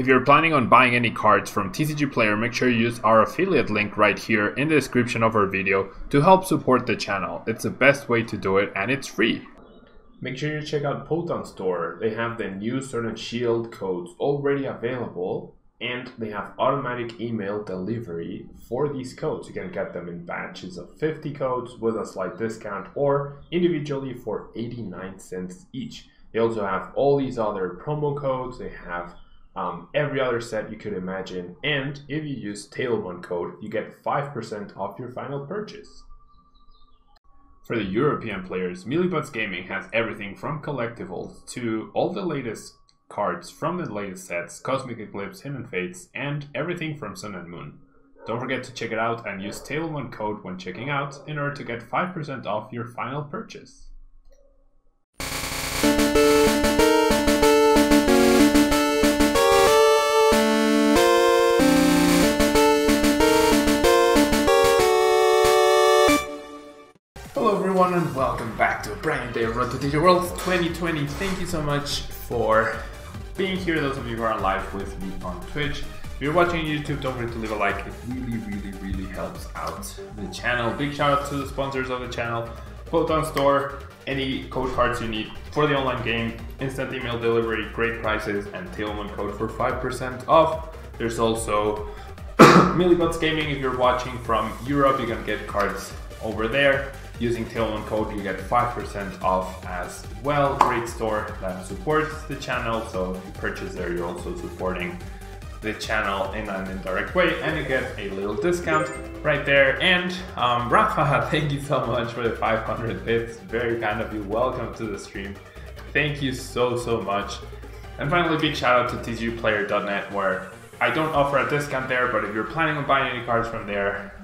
If you're planning on buying any cards from TCGPlayer, make sure you use our affiliate link right here in the description of our video to help support the channel. It's the best way to do it and it's free. Make sure you check out Poton Store. They have the new Sword and Shield codes already available and they have automatic email delivery for these codes. You can get them in batches of 50 codes with a slight discount or individually for 89 cents each. They also have all these other promo codes. They have every other set you could imagine, and if you use Tailwind code you get 5% off your final purchase. For the European players, MillyBods Gaming has everything from collectibles to all the latest cards from the latest sets, Cosmic Eclipse, Hidden Fates, and everything from Sun and Moon. Don't forget to check it out and use Tailwind code when checking out in order to get 5% off your final purchase. And welcome back to a brand new day of Road to Digital World 2020. Thank you so much for being here, those of you who are live with me on Twitch. If you're watching YouTube, don't forget to leave a like. It really helps out the channel. Big shout out to the sponsors of the channel, Poton Store, any code cards you need for the online game, instant email delivery, great prices, and Tailwind code for 5% off. There's also MillyBods Gaming. If you're watching from Europe, you can get cards over there. Using Tailwind code, you get 5% off as well. Great store that supports the channel, so if you purchase there, you're also supporting the channel in an indirect way, and you get a little discount right there. And Rafa, thank you so much for the 500 bits. Very kind of you. Welcome to the stream. Thank you so much. And finally, big shout out to TCGPlayer.net, where I don't offer a discount there, but if you're planning on buying any cards from there,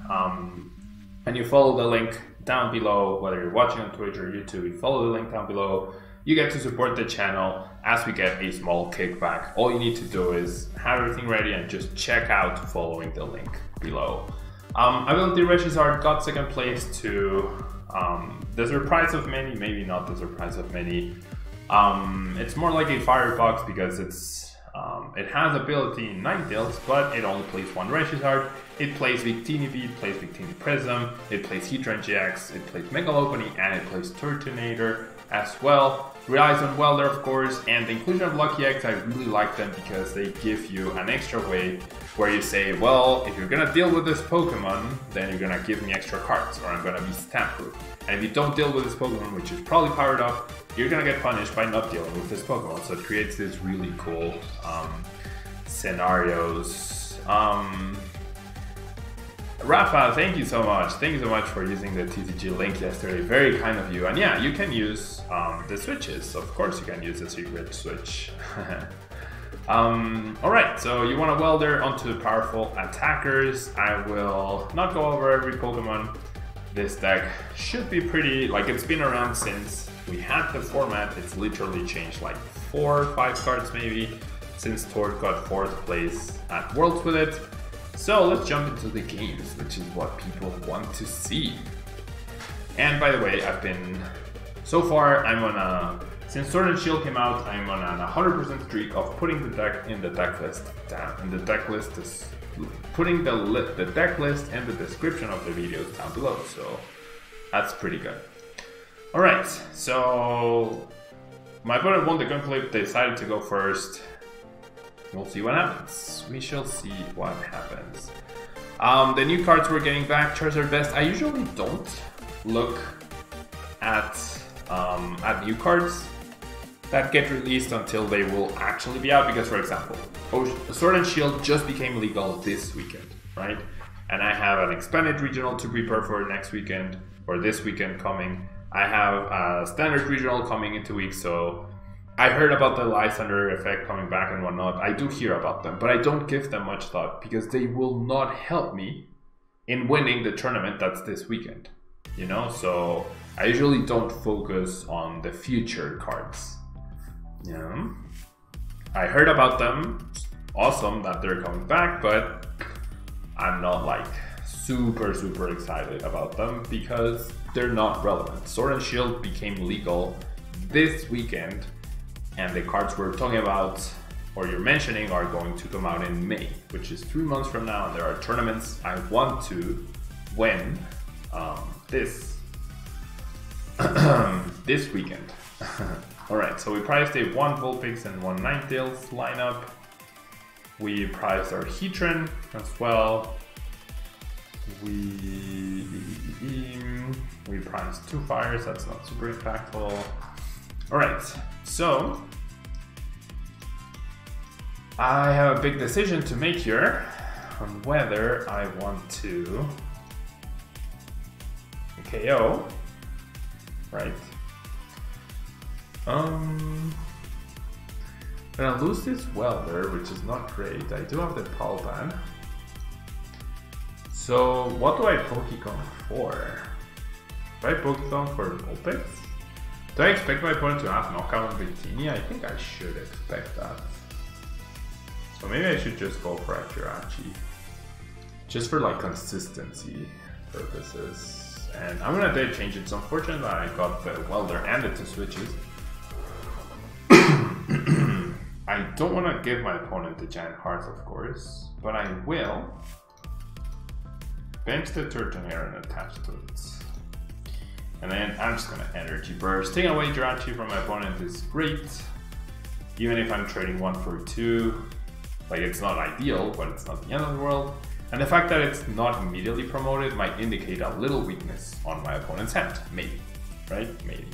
and you follow the link down below, whether you're watching on Twitch or YouTube, you follow the link down below, you get to support the channel as we get a small kickback. All you need to do is have everything ready and just check out following the link below. I believe the Charizard got second place to the surprise of many, maybe not the surprise of many. It's more like a Firebox because it's it has ability in Ninetales, but it only plays one Charizard. It plays Victini V, it plays Victini Prism, it plays Heatran GX, it plays Megalopony, and it plays Turtonator as well. Relies on Welder, of course, and the inclusion of Lucky Egg, I really like them because they give you an extra way where you say, well, if you're gonna deal with this Pokemon, then you're gonna give me extra cards, or I'm gonna be stamp proof. And if you don't deal with this Pokemon, which is probably powered up, you're gonna get punished by not dealing with this Pokemon. So it creates this really cool scenarios. Rafa, thank you so much. Thank you so much for using the TCG link yesterday. Very kind of you. And yeah, you can use the switches. Of course, you can use the secret switch. All right, so you want a Welder onto the powerful attackers. I will not go over every Pokemon. This deck should be pretty, like, it's been around since we had the format. It's literally changed like 4 or 5 cards maybe since Tord got 4th place at Worlds with it. So let's jump into the games, which is what people want to see. And by the way, I've been, so far I'm on a, since Sword and Shield came out, I'm on an 100% streak of putting the deck in the deck list. Down in the deck list is putting the deck list and the description of the videos down below. So that's pretty good. All right, so my opponent won the coin flip. They decided to go first. We'll see what happens. We shall see what happens. The new cards we're getting back, Charizard Best. I usually don't look at new cards that get released until they will actually be out. Because, for example, Sword and Shield just became legal this weekend, right? And I have an expanded regional to prepare for next weekend, or this weekend coming. I have a standard regional coming in 2 weeks, so I heard about the Lysander effect coming back and whatnot. I do hear about them, but I don't give them much thought because they will not help me in winning the tournament that's this weekend. You know, so I usually don't focus on the future cards. Yeah. I heard about them. Awesome that they're coming back, but I'm not like super excited about them because they're not relevant. Sword and Shield became legal this weekend. And the cards we're talking about or you're mentioning are going to come out in May, which is 3 months from now, and there are tournaments I want to win this weekend. Alright, so we priced a 1 Vulpix and 1 Ninetales lineup. We priced our Heatran as well. We priced 2 Fires, that's not super impactful. Alright, so I have a big decision to make here on whether I want to KO, right? And I lose this Welder, which is not great. I do have the Pal Pad. So what do I Pokémon for? Do I Pokémon for Vulpix? Do I expect my opponent to have knockout on Victini? I think I should expect that. So maybe I should just go for a Jirachi. Just for like consistency purposes. And I'm gonna do a change. It's unfortunate that I got the Welder and the 2 switches. I don't want to give my opponent the Giant Hearth, of course, but I will bench the Turtonator and attach to it. And then I'm just going to Energy Burst. Taking away Jirachi from my opponent is great. Even if I'm trading 1 for 2, like it's not ideal, but it's not the end of the world. And the fact that it's not immediately promoted might indicate a little weakness on my opponent's hand. Maybe, right? Maybe.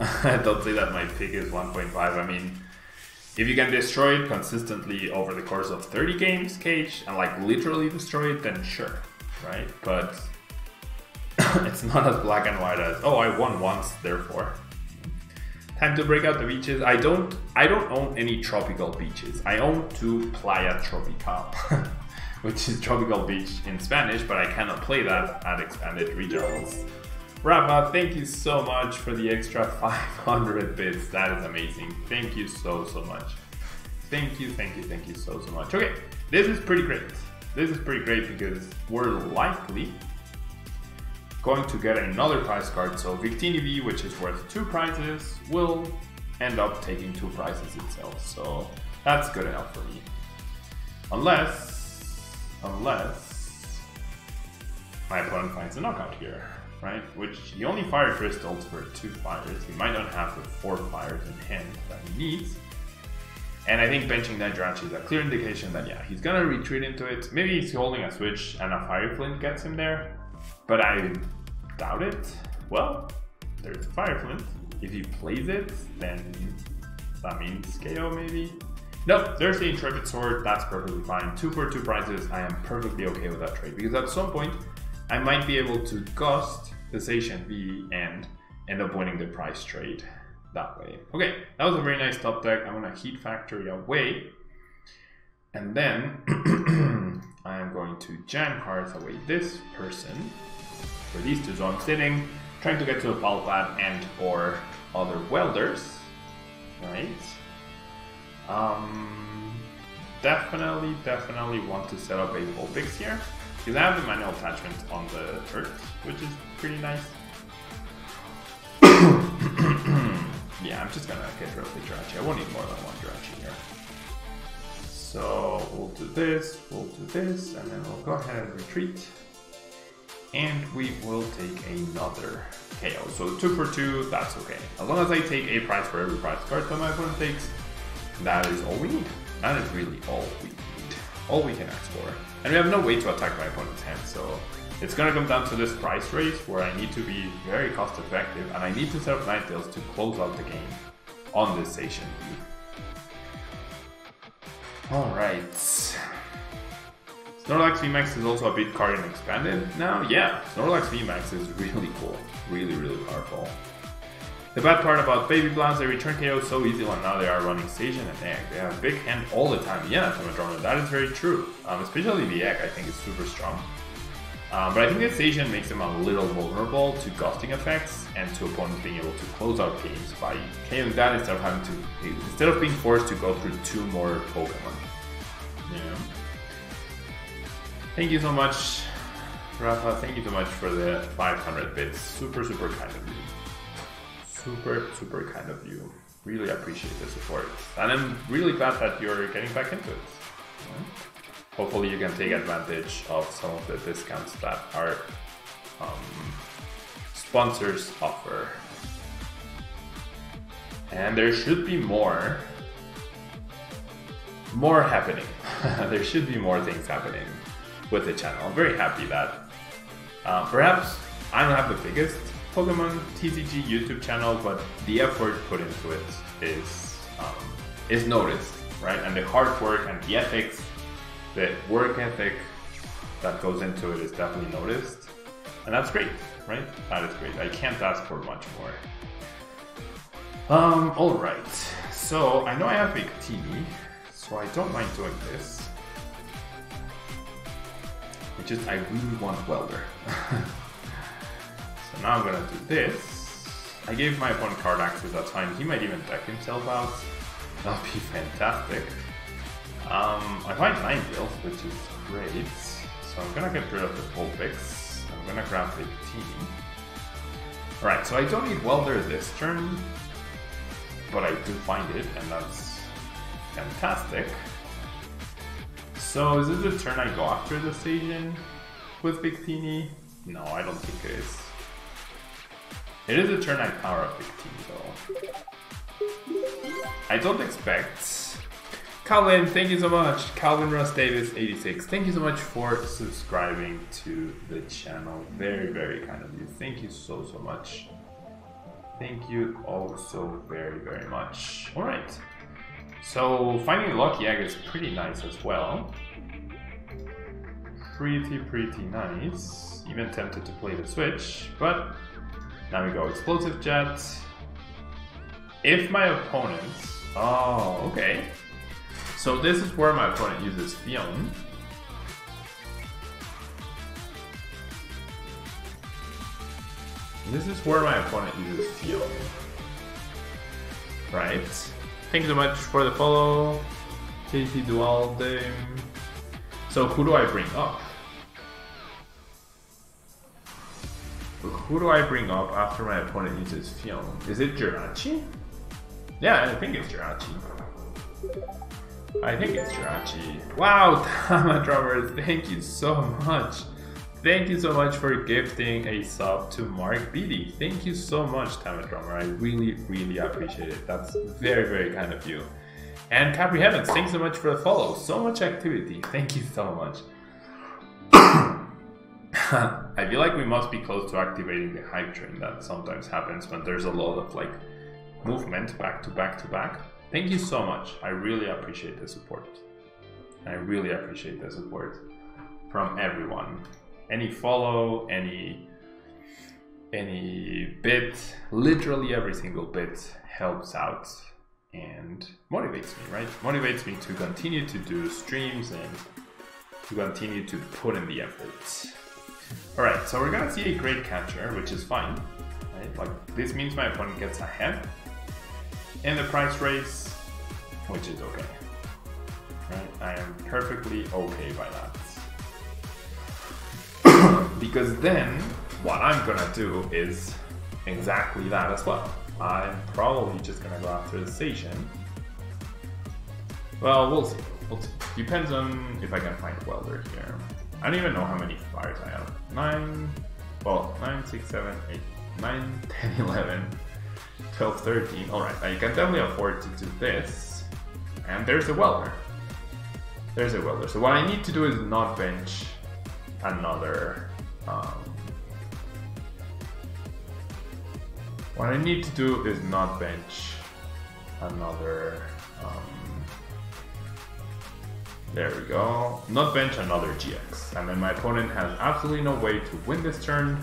I don't think that my pick is 1.5. I mean, if you can destroy it consistently over the course of 30 games, Cage, and like literally destroy it, then sure, right? But it's not as black and white as, oh, I won once, therefore. Time to break out the beaches. I don't own any tropical beaches. I own 2 Playa Tropical, which is tropical beach in Spanish, but I cannot play that at expanded regionals. Rafa, thank you so much for the extra 500 bits. That is amazing. Thank you so much. Thank you so much. Okay, this is pretty great. This is pretty great because we're likely going to get another prize card. So Victini V, which is worth 2 prizes, will end up taking 2 prizes itself. So that's good enough for me. Unless my opponent finds a knockout here. Right, which he only fire crystals for 2 fires. He might not have the 4 fires in hand that he needs. And I think benching that Jirachi is a clear indication that yeah, he's gonna retreat into it. Maybe he's holding a switch and a Fire Flint gets him there, but I doubt it. Well, there's a Fire Flint. If he plays it, then that means KO maybe. Nope, there's the Intrepid Sword. That's perfectly fine. 2 for 2 prizes. I am perfectly okay with that trade because at some point I might be able to ghost the Station B and end up winning the price trade that way. Okay, that was a very nice top deck. I'm gonna Heat Factory away. And then I am going to Giant Hearth away this person for these 2. So I'm sitting, trying to get to a Pal Pad and or other Welders. Right? Definitely want to set up a Vulpix here. Because I have the manual attachment on the turret, which is pretty nice. Yeah, I'm just gonna get rid of the Jirachi. I won't need more than 1 Jirachi here. So we'll do this, and then we'll go ahead and retreat. And we will take another KO. So 2 for 2, that's okay. As long as I take a prize for every prize card that my opponent takes, that is all we need. That is really all we need. All we can ask for. And we have no way to attack my opponent's hand, so it's gonna come down to this price race where I need to be very cost effective and I need to set up Ninetales to close out the game on this Station B. Alright. Snorlax VMAX is also a big card and expanded. Now, yeah, Snorlax VMAX is really cool. Really powerful. The bad part about Baby Blast, they return KO so easily and now they are running Station and Egg. They have a big hand all the time. Yeah, Tama Drummer, that is very true. Especially the Egg, I think is super strong. But I think that Station makes them a little vulnerable to ghosting effects and to opponents being able to close out games by KOing that instead of having to, instead of being forced to go through 2 more Pokemon. Yeah. Thank you so much, Rafa. Thank you so much for the 500 bits. Super kind of you. Super kind of you. Really appreciate the support. And I'm really glad that you're getting back into it. Hopefully you can take advantage of some of the discounts that our sponsors offer. And there should be more happening. There should be more things happening with the channel. I'm very happy that perhaps I don't have the biggest Pokemon TCG YouTube channel, but the effort put into it is noticed, right? And the hard work and the ethics, the work ethic that goes into it is definitely noticed. And that's great, right? That is great. I can't ask for much more. All right. So I know I have Victini, so I don't mind doing this. It's just I really want Welder. So now I'm gonna do this. I gave my opponent card access that time. He might even deck himself out. That'll be fantastic. I find Ninetales, which is great. So I'm gonna get rid of the Vulpix. I'm gonna grab Victini. Alright, so I don't need Welder this turn, but I do find it, and that's fantastic. So is this the turn I go after the Station with Victini? No, I don't think it is. It is the turn I power up Victini though. I don't expect. Calvin, thank you so much. Calvin Russ Davis 86. Thank you so much for subscribing to the channel. Very, very kind of you. Thank you so, so much. Thank you all so very, very much. All right. So finding Lucky Egg is pretty nice as well. Pretty nice. Even tempted to play the Switch, but now we go Explosive Jet. If my opponent, oh, okay. So this is where my opponent uses Fion. This is where my opponent uses Fion. Right. Thank you so much for the follow. JT Dual Dame. So who do I bring up? Who do I bring up after my opponent uses Fion? Is it Jirachi? Yeah, I think it's Jirachi. I think it's Jirachi. Wow, Tama Drummer, thank you so much. Thank you so much for gifting a sub to Mark Beatty. Thank you so much, Tama Drummer. I really appreciate it. That's very kind of you. And Capri Heavens, thanks so much for the follow. So much activity. Thank you so much. I feel like we must be close to activating the hype train that sometimes happens when there's a lot of like movement back to back. Thank you so much. I really appreciate the support. I really appreciate the support from everyone. Any follow, any bit, literally every single bit helps out and motivates me, right? Motivates me to continue to do streams and to continue to put in the effort. All right, so we're gonna see a great catcher, which is fine, right? Like this means my opponent gets ahead in the price race, which is okay, right? I am perfectly okay by that. Because then what I'm gonna do is exactly that as well. I'm probably just gonna go after the Station. Well, we'll see. Depends on if I can find Welder here. I don't even know how many fires I have. 9, 6, 7, 8, 9, 10, 11, 12, 13. Alright, I can definitely afford to do this. And there's a Welder. There's a Welder. So what I need to do is not bench another... what I need to do is not bench another... there we go. Not bench another GX. And then my opponent has absolutely no way to win this turn,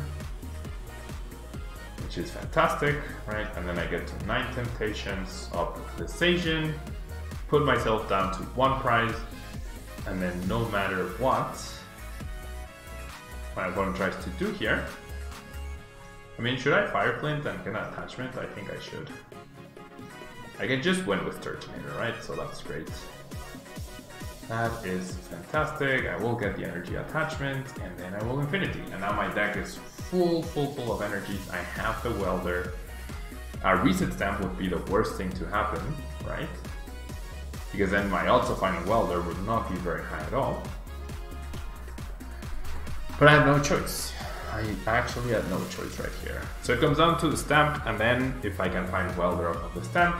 which is fantastic, right? And then I get to 9 temptations of the Station, put myself down to 1 prize, and then no matter what my opponent tries to do here, I mean, should I Fire Flint and get an attachment? I think I should. I can just win with Turtonator, right? So that's great. That is fantastic. I will get the energy attachment and then I will infinity. And now my deck is full of energies. I have the Welder. A reset stamp would be the worst thing to happen, right? Because then my odds of finding Welder would not be very high at all. But I had no choice. I actually had no choice right here. So it comes down to the stamp, and then if I can find Welder off the stamp,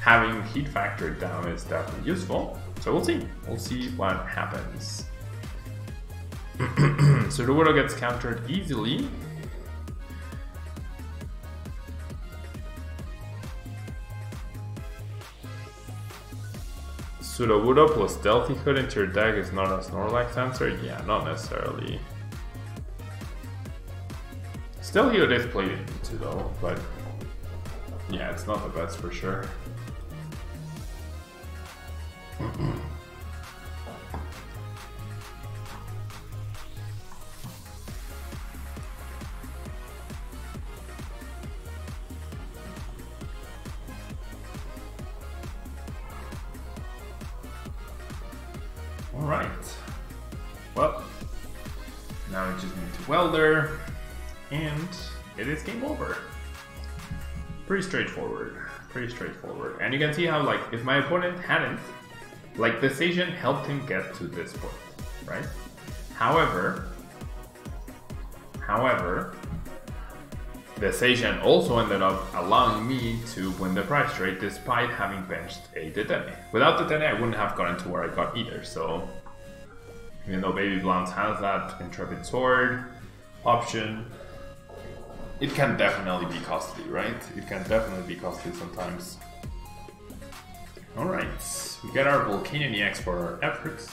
having Heat Factory down is definitely useful. So we'll see. We'll see what happens. So Sudowoodo gets countered easily. Sudowoodo plus Stealthy Hood into your deck is not a Snorlax answer? Yeah, not necessarily. Stealthy Hood is played into though, but yeah, it's not the best for sure. Alright, well, now we just need to Welder, and it is game over. Pretty straightforward. And you can see how, like, if my opponent hadn't, like, this Asian helped him get to this point, right? However, this Asian also ended up allowing me to win the prize trade despite having benched a Dedenne. Without Dedenne, I wouldn't have gotten to where I got either, so... Even though Baby Blondes has that Intrepid Sword option, it can definitely be costly, right? It can definitely be costly sometimes. Alright, we get our Volcanion EX for our efforts.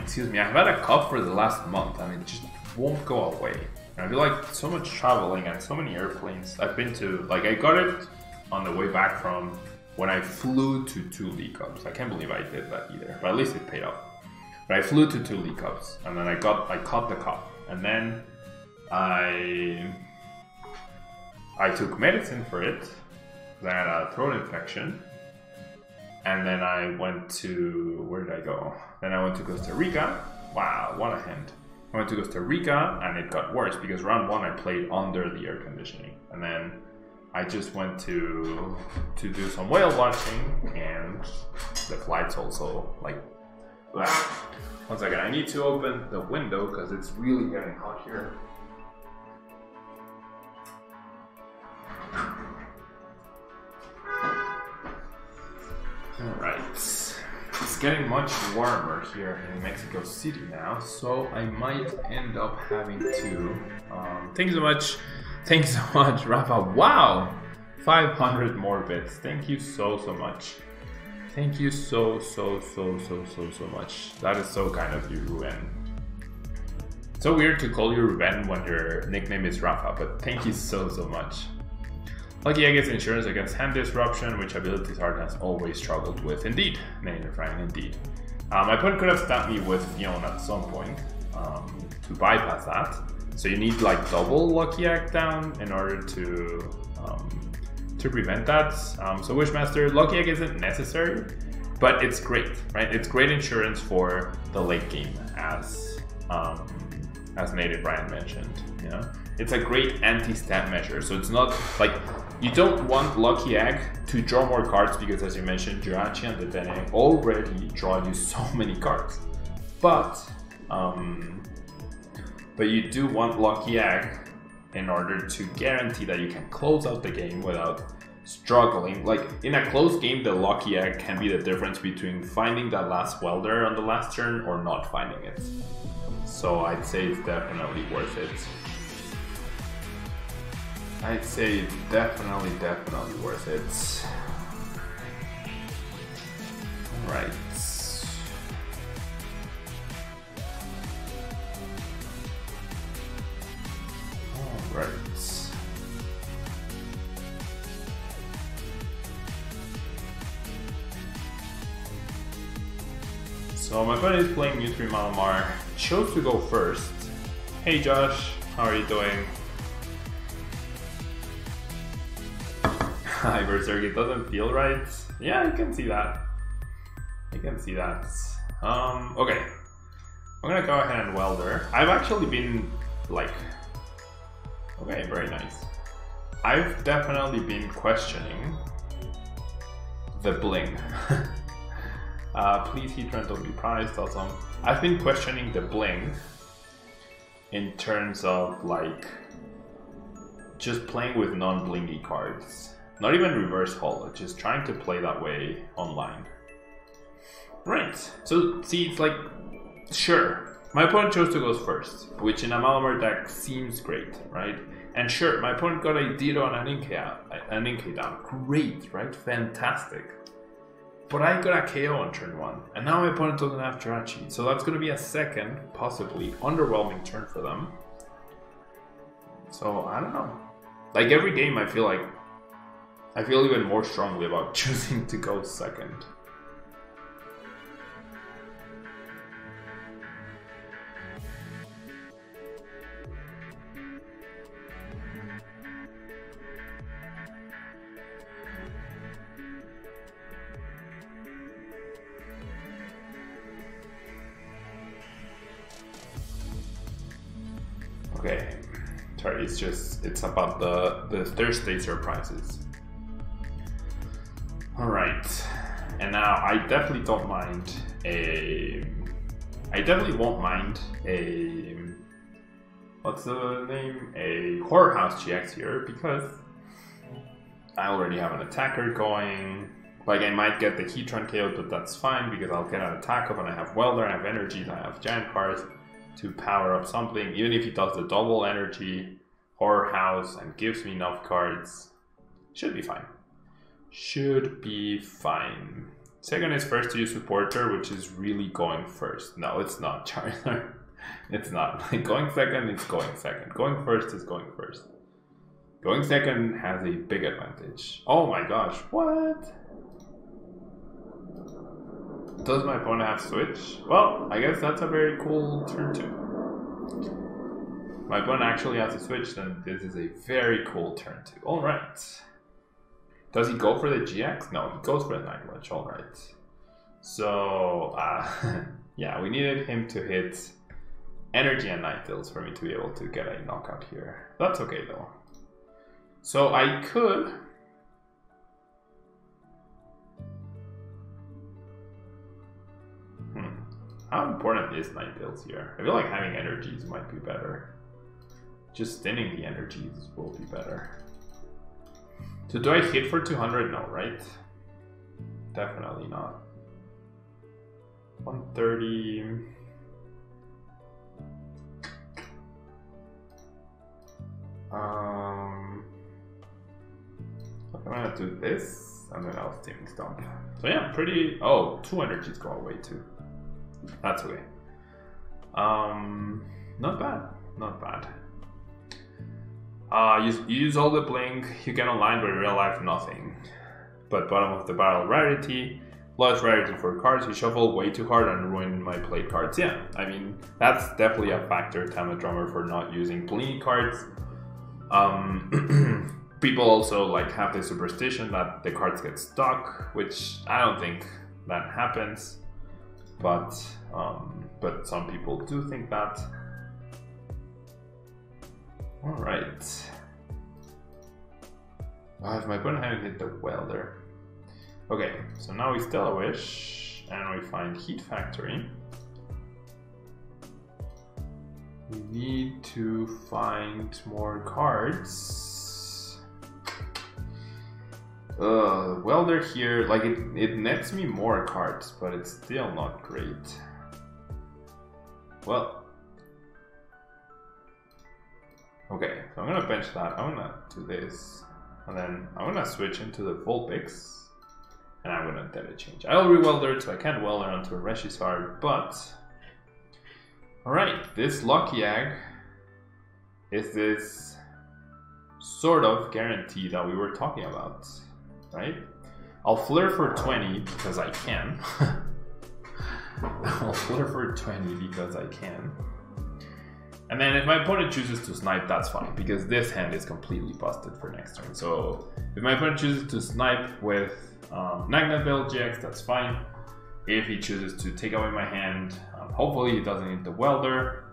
Excuse me, I've had a cough for the last month and it just won't go away. I do like so much traveling and so many airplanes. I've been to, like, I got it on the way back from when I flew to 2 League Cups. I can't believe I did that either, but at least it paid off. But I flew to 2 League Cups and then I caught the cough, and then I took medicine for it. I had a throat infection, and then I went to, where did I go? Then I went to Costa Rica. Wow, what a hand. I went to Costa Rica and it got worse because round 1 I played under the air conditioning, and then I just went to do some whale watching, and the flights also, like, ah. One second, I need to open the window because it's really getting hot here. Alright. It's getting much warmer here in Mexico City now, so I might end up having to... Thank you so much, Rafa. Wow! 500 more bits. Thank you so much. Thank you so much. That is so kind of you, Ruben. It's so weird to call you Ruben when your nickname is Rafa, but thank you so much. Lucky Egg gets insurance against hand disruption, which abilities Heart has always struggled with. Indeed, Native Ryan, indeed. My opponent could have stamped me with Fion at some point to bypass that. So you need, like, double Lucky Egg down in order to prevent that. So Wishmaster, Lucky Egg isn't necessary, but it's great, right? It's great insurance for the late game, as Native Ryan mentioned. You know, it's a great anti-stamp measure. So it's not like... You don't want Lucky Egg to draw more cards because, as you mentioned, Jirachi and Dedenne already draw you so many cards. But you do want Lucky Egg in order to guarantee that you can close out the game without struggling. Like, in a close game, the Lucky Egg can be the difference between finding that last Welder on the last turn or not finding it. So I'd say it's definitely worth it. I'd say definitely worth it. Right. All right. So my buddy is playing U3 Malamar. Chose to go first. Hey Josh, how are you doing? Hi, Berserk, it doesn't feel right. Yeah, I can see that. I can see that. Okay. I'm gonna go ahead and Welder. I've actually been, like... Okay, very nice. I've definitely been questioning the bling. Please Heat Run, don't be prized, awesome. I've been questioning the bling in terms of like just playing with non-blingy cards. Not even reverse holo, just trying to play that way online. Right, so see, it's like, sure, my opponent chose to go first, which in a Malamar deck seems great, right? And sure, my opponent got a Ditto and an Inkay down. Great, right? Fantastic. But I got a KO on turn one, and now my opponent doesn't have Jirachi, so that's going to be a second, possibly underwhelming turn for them. So, I don't know. Like, every game I feel like, I feel even more strongly about choosing to go second. Okay, sorry, it's just, it's about the Thursday surprises. Alright, and now I definitely don't mind a... I definitely won't mind a... What's the name? A Horror House GX here, because I already have an attacker going. Like, I might get the Heatran KO, but that's fine, because I'll get an attack up and I have Welder, I have Energies, I have Giant Hearth to power up something. Even if he does the double energy, Horror House, and gives me enough cards, should be fine. Should be fine. Second is first to use supporter, which is really going first. No, it's not Charizard. It's not. Like, going second is going second. Going first is going first. Going second has a big advantage. Oh my gosh, what? Does my opponent have switch? Well, I guess that's a very cool turn two. My opponent actually has a switch, then this is a very cool turn two. Alright. Does he go for the GX? No, he goes for the Night Watch. All right. So, yeah, we needed him to hit Energy and Ninetales for me to be able to get a knockout here. That's okay, though. So I could... How important is Ninetales here? I feel like having Energies might be better. Just thinning the Energies will be better. So do I hit for 200? No, right? Definitely not. 130. I'm gonna do this, and then I'll Steaming Stomp. So yeah, pretty. Oh, two energies go away too. That's okay. Not bad. Not bad. You use all the blink, you get online, but in real life nothing. But bottom of the barrel rarity, lowest rarity for cards, you shuffle way too hard and ruin my play cards. Yeah, I mean, that's definitely a factor, Tama Drummer, for not using blingy cards. People also like have the superstition that the cards get stuck, which I don't think that happens. But some people do think that. Alright. If my opponent hadn't hit the Welder. Okay, so now we still wish, and we find Heat Factory. We need to find more cards. Welder here, like it nets me more cards, but it's still not great. Well. Okay, so I'm gonna bench that, I'm gonna do this, and then I'm gonna switch into the Vulpix, and I'm gonna then change. I'll re-welder, so I can't welder onto a Reshiram, but... Alright, this Lucky Egg is this sort of guarantee that we were talking about, right? I'll flare for 20 because I can. I'll flare for 20 because I can. And then if my opponent chooses to snipe, that's fine, because this hand is completely busted for next turn. So if my opponent chooses to snipe with Magnetville GX, that's fine. If he chooses to take away my hand, hopefully he doesn't hit the Welder.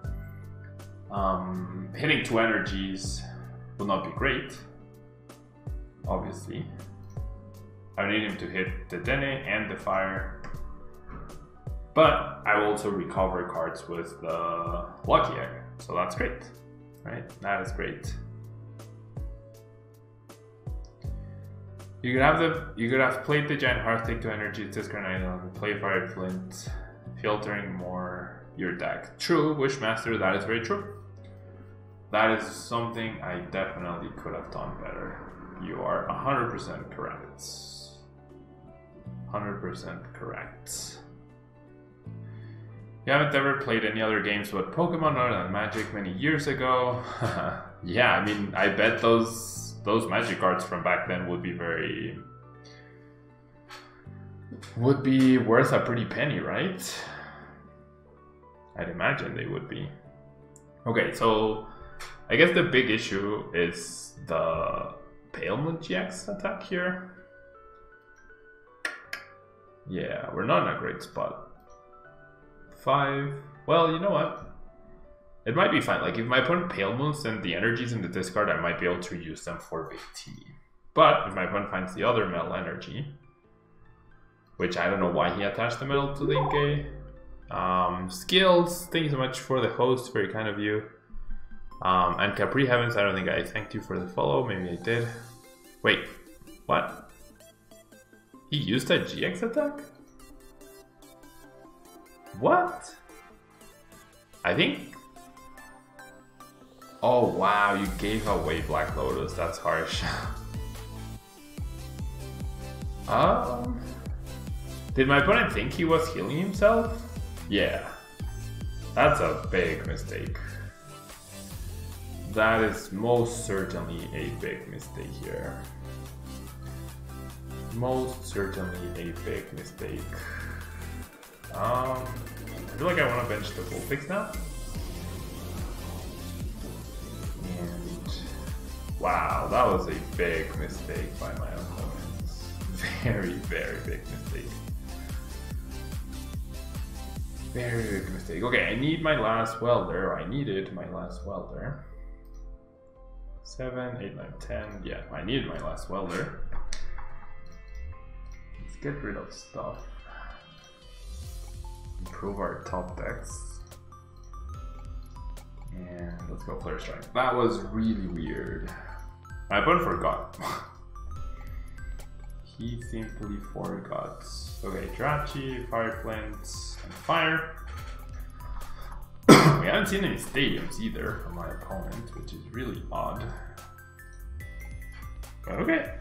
Hitting two energies will not be great. obviously. I need him to hit the Dedenne and the Fire. But I will also recover cards with the Lucky Egg. So that's great, right? That is great. You could have played the Giant Hearth, take 2 energy, discard an item, play Fire Flint, filtering more your deck. True, Wishmaster, that is very true. That is something I definitely could have done better. You are 100% correct. 100% correct. You haven't ever played any other games but Pokemon other than Magic many years ago. Yeah, I mean, I bet those Magic cards from back then would be worth a pretty penny, right? I'd imagine they would be. Okay, so I guess the big issue is the Pale Moon GX attack here. Yeah, we're not in a great spot. 5. Well, you know what? It might be fine. Like, if my opponent Pale Moons and the energies in the discard, I might be able to use them for Victini. But if my opponent finds the other metal energy, which I don't know why he attached the metal to the Inkay. Skills, thank you so much for the host, very kind of you. And Capri Heavens, I don't think I thanked you for the follow. Maybe I did. Wait, what? He used a GX attack? What? I think... Oh wow, you gave away Black Lotus, that's harsh. Did my opponent think he was healing himself? Yeah. That's a big mistake. That is most certainly a big mistake here. Most certainly a big mistake. I feel like I want to bench the Vulpix now. And wow, that was a big mistake by my opponent. Very, very big mistake. Very big mistake. Okay, I need my last welder. I needed my last welder. 7, 8, 9, 10. Yeah, I needed my last welder. Let's get rid of stuff. Improve our top decks. And let's go Flare Strike. That was really weird. My opponent forgot. He simply forgot. Okay, Jirachi, Fire Flint, and Fire. We haven't seen any stadiums either from my opponent, which is really odd. But okay.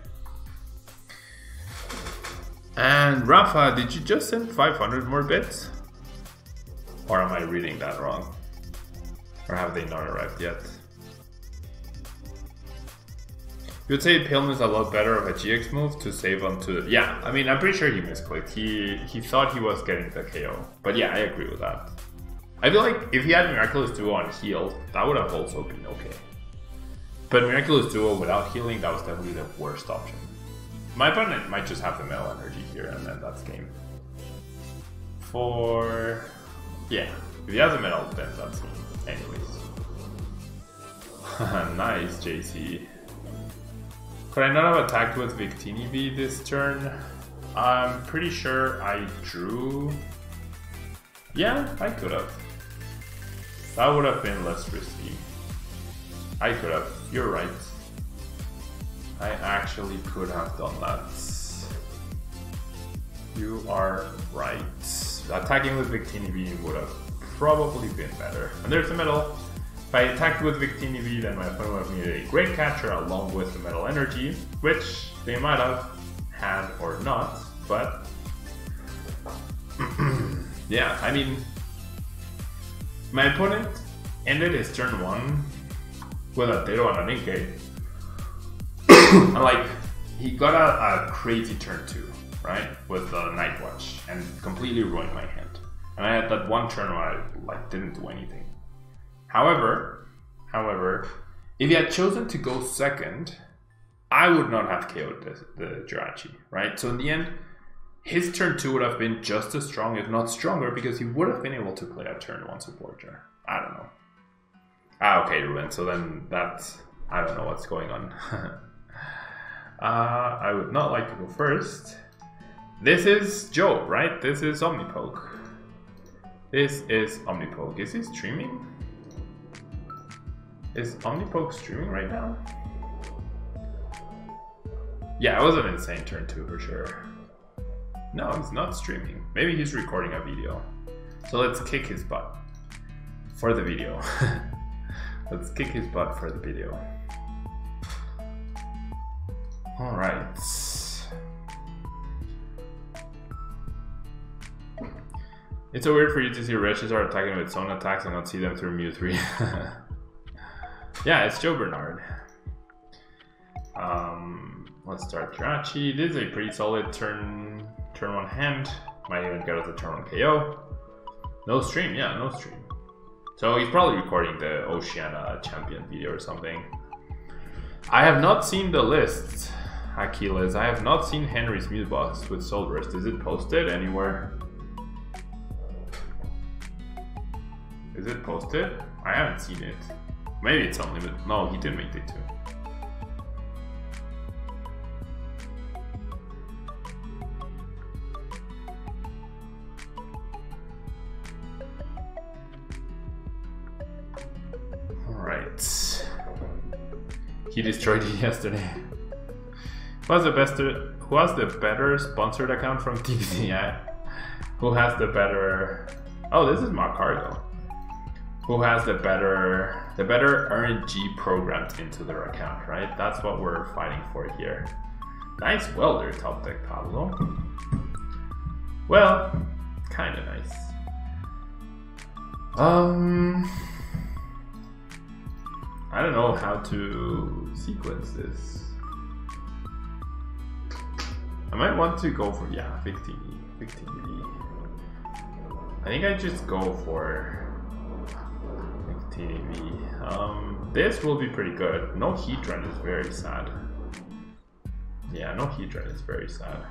And Rafa, did you just send 500 more bits? Or am I reading that wrong? Or have they not arrived yet? You'd say Pale Moon is a lot better of a GX move to save onto the... Yeah, I mean, I'm pretty sure he misclicked. He thought he was getting the KO. But yeah, I agree with that. I feel like if he had Miraculous Duo on heal, that would have also been okay. But Miraculous Duo without healing, that was definitely the worst option. My opponent might just have the metal energy here, and then that's game. For... yeah, if he has a metal, then that's me. Anyways. Nice, JC. Could I not have attacked with Victini V this turn? I'm pretty sure I drew... yeah, I could have. That would have been less risky. I could have. You're right. I actually could have done that. You are right. Attacking with Victini V would have probably been better. And there's the metal. If I attacked with Victini V, then my opponent would have needed a great catcher along with the metal energy, which they might have had or not, but yeah, I mean, my opponent ended his turn 1 with a Tero and an Inkay. And like, he got a crazy turn 2, right? With the Night Watch and completely ruined my hand. And I had that one turn where I like didn't do anything. However, if he had chosen to go second, I would not have KO'd the Jirachi, right? So in the end, his turn 2 would have been just as strong, if not stronger, because he would have been able to play a turn 1 supporter. I don't know. Ah, okay, Ruben, so then that's... I don't know what's going on. I would not like to go first. This is Job, right? This is Omnipoke. This is Omnipoke. Is he streaming? Is Omnipoke streaming right now? Yeah, it was an insane turn two for sure. No, he's not streaming. Maybe he's recording a video. So let's kick his butt for the video. Let's kick his butt for the video. All right. It's so weird for you to see Reshazar attacking with its own attacks and not see them through Mew 3. Yeah, it's Joe Bernard. Let's start Jirachi. This is a pretty solid turn one hand. Might even get us a turn one KO. No stream, yeah, no stream. So he's probably recording the Oceania champion video or something. I have not seen the list, Achilles. I have not seen Henry's Mute Box with Soul Burst. Is it posted anywhere? Is it posted? I haven't seen it. Maybe it's unlimited. No, he did make day 2. Alright. He destroyed it yesterday. Who has the better sponsored account from TCI? Who has the better... Oh, this is Macargo. Who has the better RNG programmed into their account, right? That's what we're fighting for here. Nice Welder top deck, Pablo. Well, kind of nice. I don't know how to sequence this. I might want to go for, yeah, Victini V. I think I just go for TV. This will be pretty good. No Heatran is very sad. Yeah, no Heatran is very sad.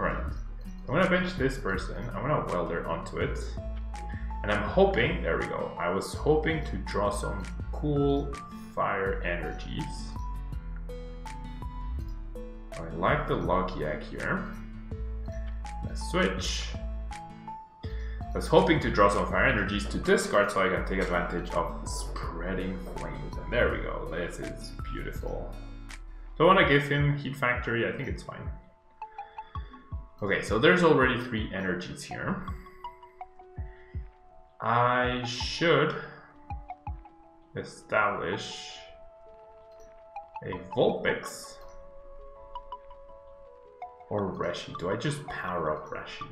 Alright, I'm gonna bench this person. I'm gonna Welder onto it. And I'm hoping, there we go. I was hoping to draw some cool fire energies. I like the Lucky Egg here. Let's switch. I was hoping to draw some fire energies to discard so I can take advantage of spreading flames. And there we go. This is beautiful. So I want to give him Heat Factory. I think it's fine. Okay, so there's already 3 energies here. I should establish a Vulpix or Reshi. Do I just power up Reshi?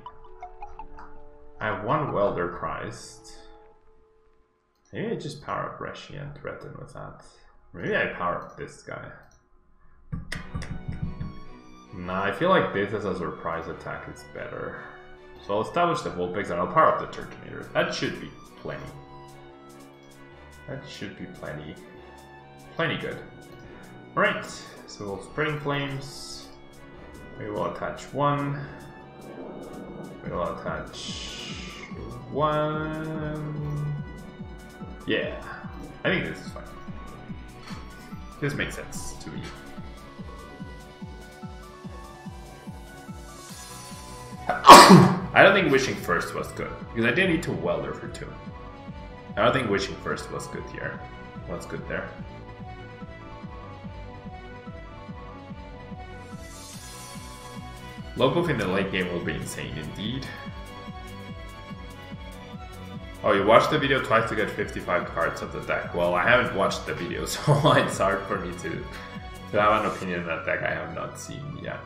I have 1 Welder prized. Maybe I just power up Reshi and threaten with that. Maybe I power up this guy. Nah, I feel like this as a surprise attack is better. So I'll establish the Vulpix and I'll power up the Turtonator. That should be plenty. That should be plenty. Plenty good. Alright, so we'll Spring Flames. We will attach 1. We'll attach 1. Yeah, I think this is fine. This makes sense to me. I don't think wishing first was good because I didn't need to Welder for 2. I don't think wishing first was good here. What's good there? Local in the late game will be insane indeed. Oh, you watched the video twice to get 55 cards of the deck. Well, I haven't watched the video, so it's hard for me to have an opinion on that deck I have not seen yet.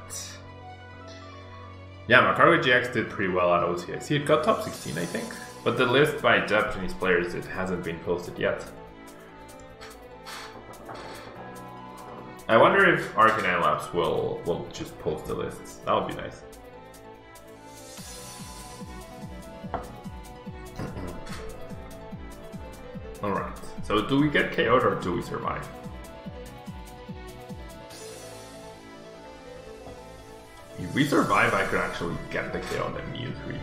Yeah, Macargo GX did pretty well at OCIC. It got top 16, I think. But the list by Japanese players, it hasn't been posted yet. I wonder if Arcanine Labs will just post the lists. That would be nice. Alright, so do we get KO'd or do we survive? If we survive, I could actually get the KO on the Mew 3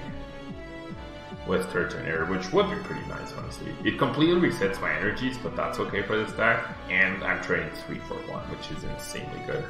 with Turtonator, which would be pretty nice, honestly. It completely resets my energies, but that's okay for this deck. And I'm trading 3 for 1, which is insanely good.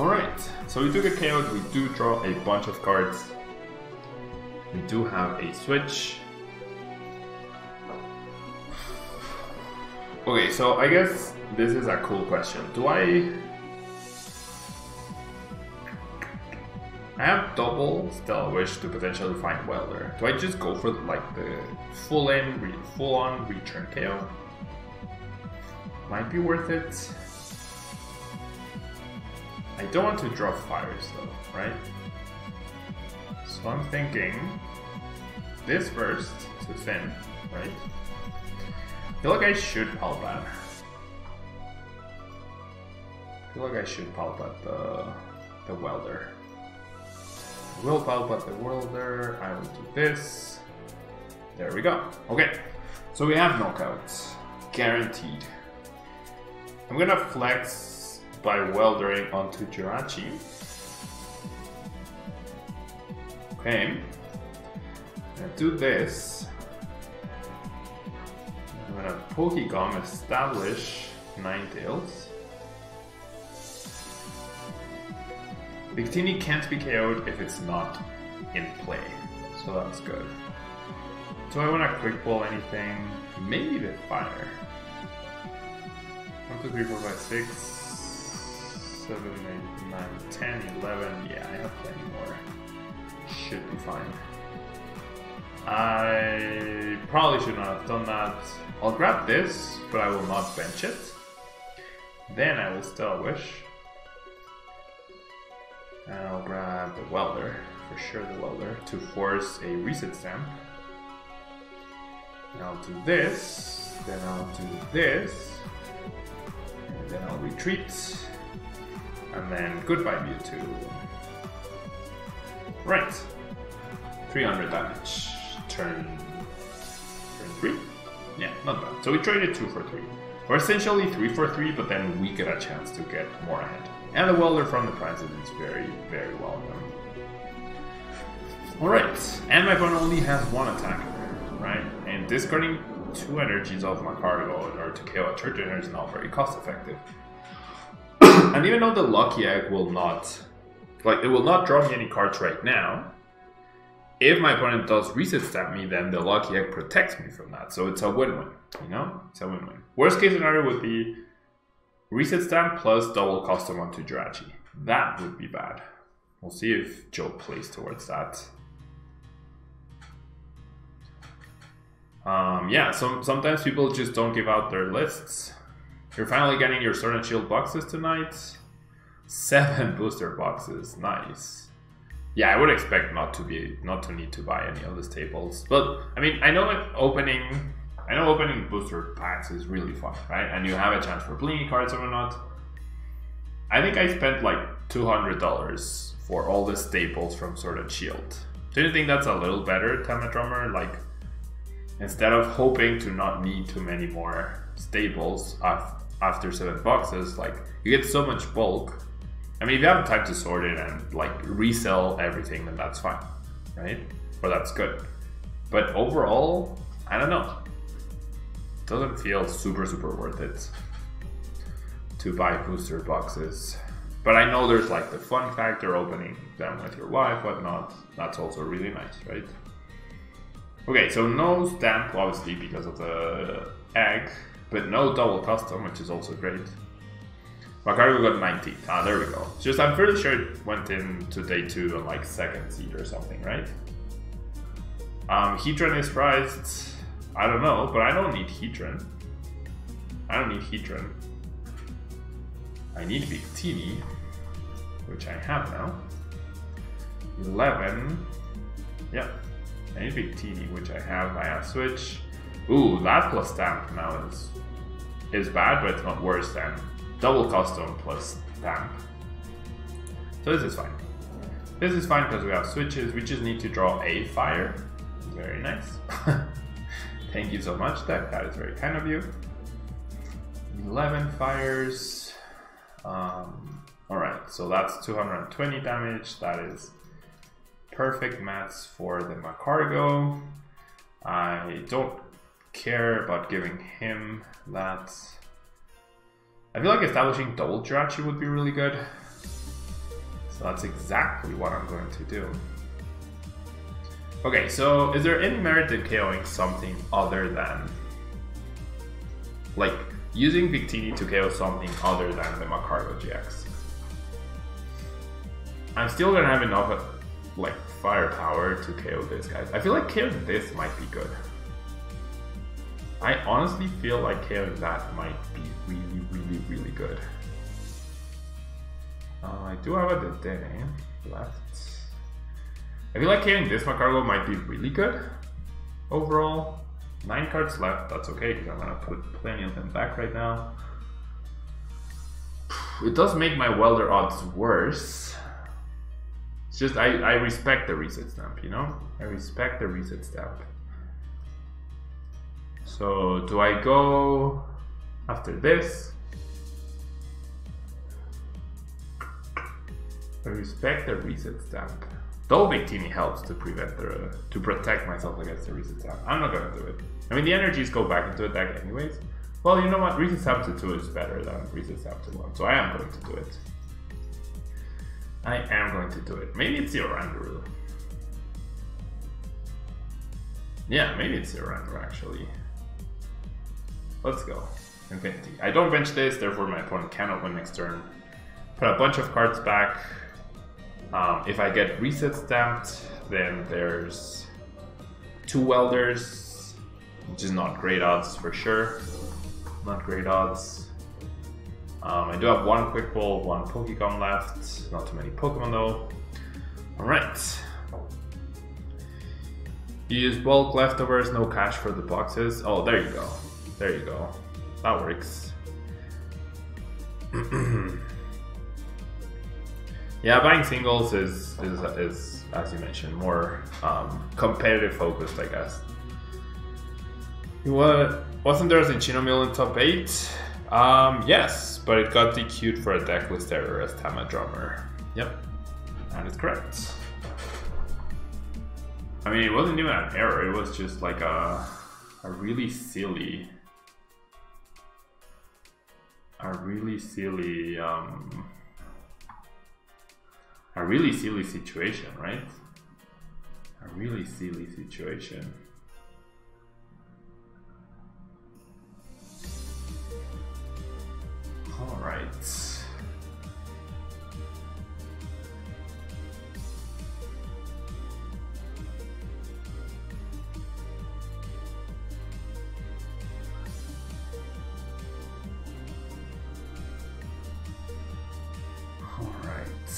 Alright, so we do get KO'd, we do draw a bunch of cards. We do have a switch. Okay, so I guess this is a cool question. Do I have double Stella Wish to potentially find Welder. Do I just go for like the full on return KO? Might be worth it. I don't want to draw fires though, right? So I'm thinking this first to Finn, right? I feel like I should Pal Pad. I feel like I should Pal Pad the Welder. I will Pal Pad the Welder, I will do this. There we go. Okay, so we have knockouts. Guaranteed. I'm gonna flex by Weldering onto Jirachi. Okay. I'm gonna do this. I'm gonna Pokegum, establish Ninetales. Victini can't be KO'd if it's not in play, so that's good. Do I wanna Quick Ball anything? Maybe the Fire. 1, 2, 3, 4, 5, 6, 7, 8, 9, 10, 11, yeah, I have plenty more. Should be fine. I probably should not have done that. I'll grab this, but I will not bench it. Then I will still wish. And I'll grab the Welder, for sure the Welder, to force a reset stamp. And I'll do this, then I'll do this, and then I'll retreat, and then goodbye Mewtwo. Right, 300 damage. Turn 3? Yeah, not bad. So we traded 2 for 3. Or essentially 3 for 3, but then we get a chance to get more ahead. And the Welder from the President is very, very well done. Alright, and my opponent only has 1 attack, right? And discarding 2 energies off my cargo in order to KO a Turtonator is not very cost effective. And even though the Lucky Egg will not, like, it will not draw me any cards right now, if my opponent does reset stamp me, then the Lucky Egg protects me from that. So it's a win-win, you know? It's a win-win. Worst case scenario would be reset stamp plus double custom onto Jirachi. That would be bad. We'll see if Joe plays towards that. Yeah, sometimes people just don't give out their lists. You're finally getting your Sword and Shield boxes tonight. 7 booster boxes, nice. Yeah, I would expect not to need to buy any of these tables, but I mean, I know opening booster packs is really fun, right? And you have a chance for blingy cards or not. I think I spent like $200 for all the staples from Sword and Shield. Do you think that's a little better, Tama Drummer? Like, instead of hoping to not need too many more staples after 7 boxes, like you get so much bulk. I mean, if you have time to sort it and like resell everything, then that's fine, right? Or that's good. But overall, I don't know. It doesn't feel super, super worth it to buy booster boxes. But I know there's like the fun factor, opening them with your wife, whatnot. That's also really nice, right? Okay, so no stamp, obviously, because of the egg, but no double custom, which is also great. My cargo got 19. Ah, there we go. Just, I'm pretty sure it went into day 2 on like 2nd seed or something, right? Heatran is priced. I don't know, but I don't need Heatran. I don't need Heatran. I need Victini, which I have now. 11. Yeah, I need Victini, which I have. I have Switch. Ooh, that plus stamp now is bad, but it's not worse than double custom plus stamp. So this is fine. This is fine because we have switches. We just need to draw a fire. Very nice. Thank you so much, Deck. That is very kind of you. 11 fires. Alright, so that's 220 damage. That is perfect maths for the Macargo. I don't care about giving him that. I feel like establishing double Jirachi would be really good. So that's exactly what I'm going to do. Okay, so is there any merit to KOing something other than, like, using Victini to KO something other than the Macargo GX? I'm still gonna have enough of, like, firepower to KO this, guys. I feel like KOing this might be good. I honestly feel like KOing that might be really, really, really good. I do have a Dedenne left. I feel like KOing this Macargo might be really good overall. 9 cards left, that's okay because I'm gonna put plenty of them back right now. It does make my Welder odds worse. It's just I respect the reset stamp, you know? I respect the reset stamp. So do I go after this? I respect the reset stamp. Though Victini helps to prevent the to protect myself against the reset stamp. I'm not gonna do it. I mean, the energies go back into attack anyways. Well, you know what? Reset stamp to 2 is better than reset stamp to 1, so I am going to do it. I am going to do it. Maybe it's the Oranguru. Yeah, maybe it's the Oranguru actually. Let's go. Infinity. I don't bench this, therefore my opponent cannot win next turn. Put a bunch of cards back. If I get reset stamped, then there's 2 Welders, which is not great odds for sure. Not great odds. I do have 1 Quick Ball, 1 Pokecom left. Not too many Pokemon though. Alright. You use bulk leftovers, no cash for the boxes. Oh, there you go. There you go. That works. Yeah, buying singles is as you mentioned, more competitive focused, I guess. Wasn't there a Zinchino Mill in top 8? Yes, but it got DQ'd for a decklist error as Tama Drummer. Yep, that is correct. I mean, it wasn't even an error, it was just like a really silly situation, right? A really silly situation. All right. All right.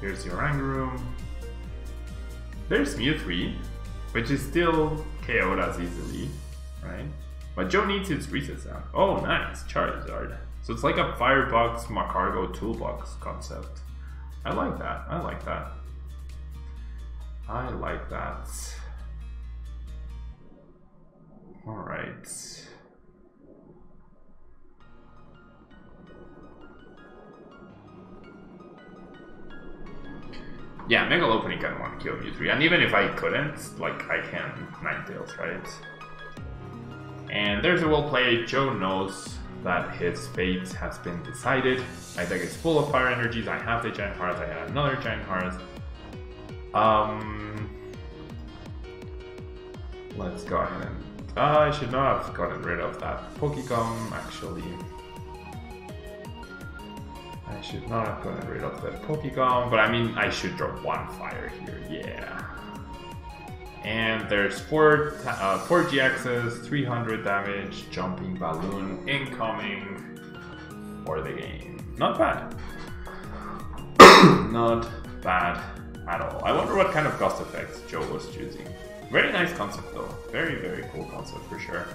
Here's your Oranguru. There's Mewtwo, which is still KO'd as easily, right? But Joe needs its reset sound. Oh, nice, Charizard. So it's like a Firebox Macargo toolbox concept. I like that. I like that. I like that. All right. Yeah, Megalopening can 1-kill Mewtwo, and even if I couldn't, like, I can Ninetales, right? And there's a well played. Joe knows that his fate has been decided. My deck is full of fire energies, I have the Giant Hearth, I had another Giant Hearth. Let's go ahead and... I should not have gotten rid of that Pokecom, actually. I should not have gotten rid of that Pokecom, but I mean, I should drop 1 fire here, yeah. And there's 4 GXs, 300 damage, jumping balloon, incoming for the game. Not bad. Not bad at all. I wonder what kind of gust effects Joe was choosing. Very nice concept though. Very, very cool concept for sure.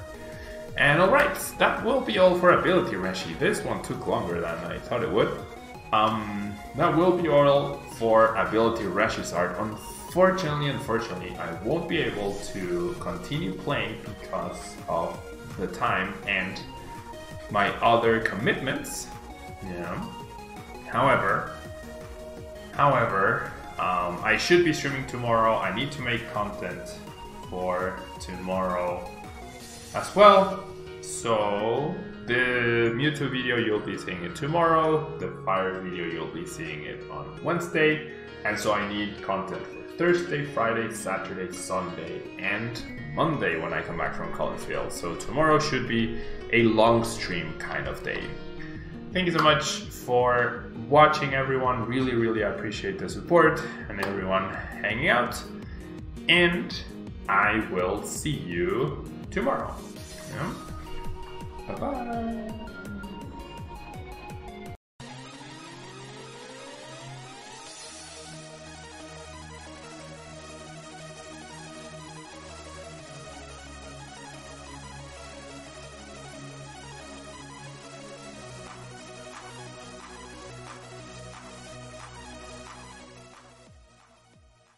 And alright, that will be all for Ability Reshi. This one took longer than I thought it would. That will be all for Ability Reshi's art. Unfortunately, I won't be able to continue playing because of the time and my other commitments. Yeah. However, I should be streaming tomorrow. I need to make content for tomorrow as well, so The Mewtwo video, you'll be seeing it tomorrow. The Fire video, you'll be seeing it on Wednesday. And so I need content for Thursday, Friday, Saturday, Sunday, and Monday when I come back from Collinsville. So tomorrow should be a long stream kind of day. Thank you so much for watching, everyone. Really appreciate the support and everyone hanging out. And I will see you tomorrow. Yeah? Bye-bye.